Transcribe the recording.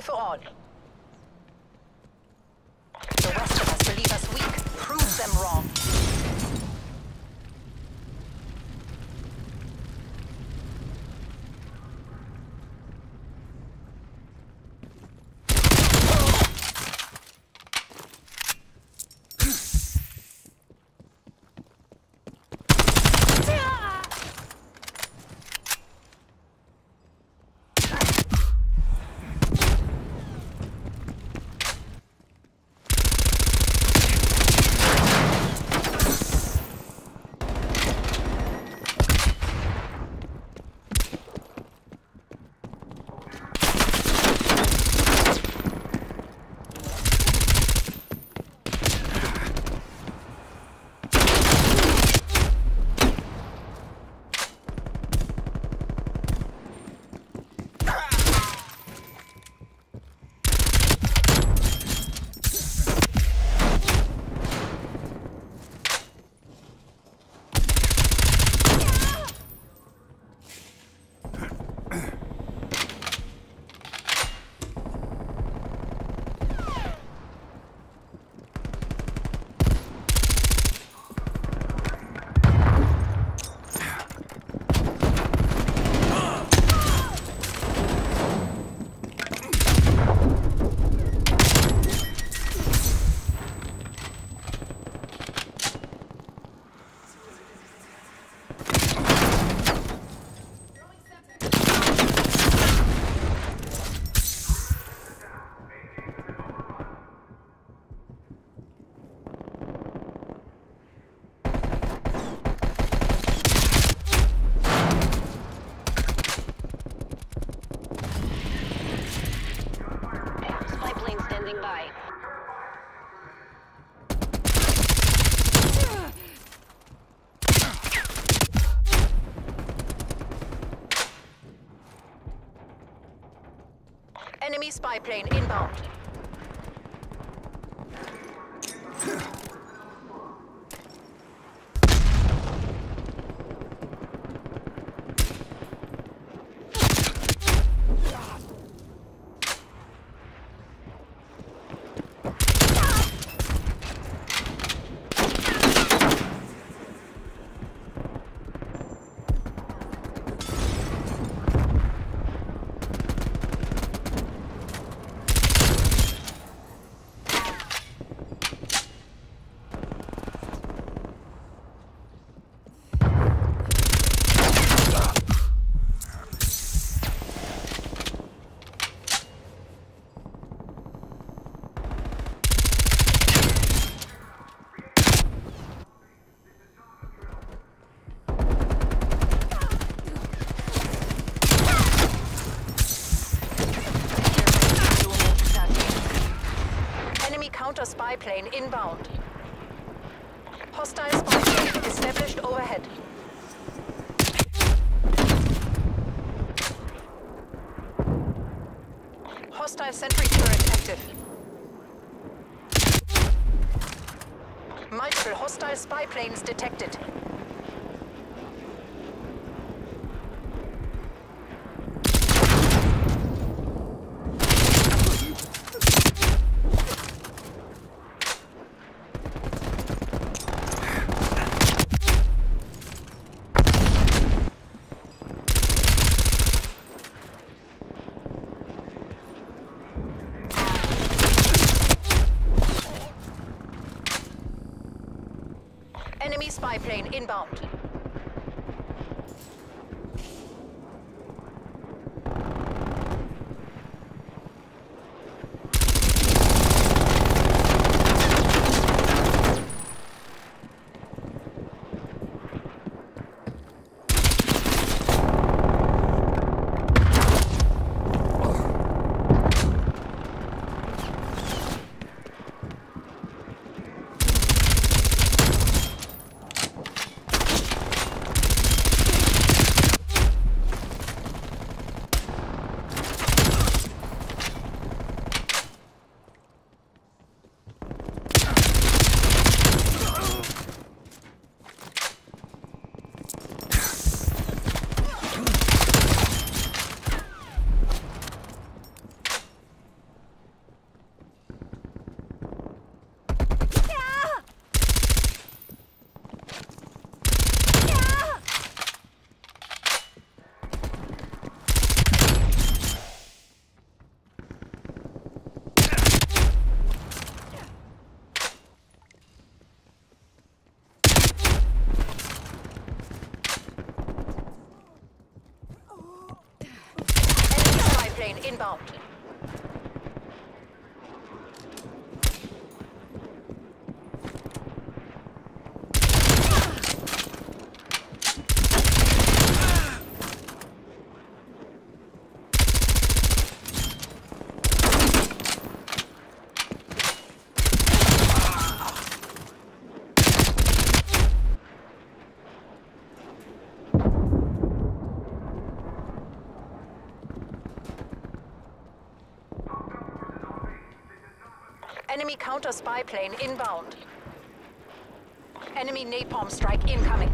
Free for all. The Westerners believe us weak. Prove them wrong. Enemy spy plane inbound. Spy plane inbound. Hostile spy plane established overhead. Hostile sentry turret active. Multiple hostile spy planes detected. Enemy spy plane inbound. inbound. Enemy counter-spy plane inbound. Enemy napalm strike incoming.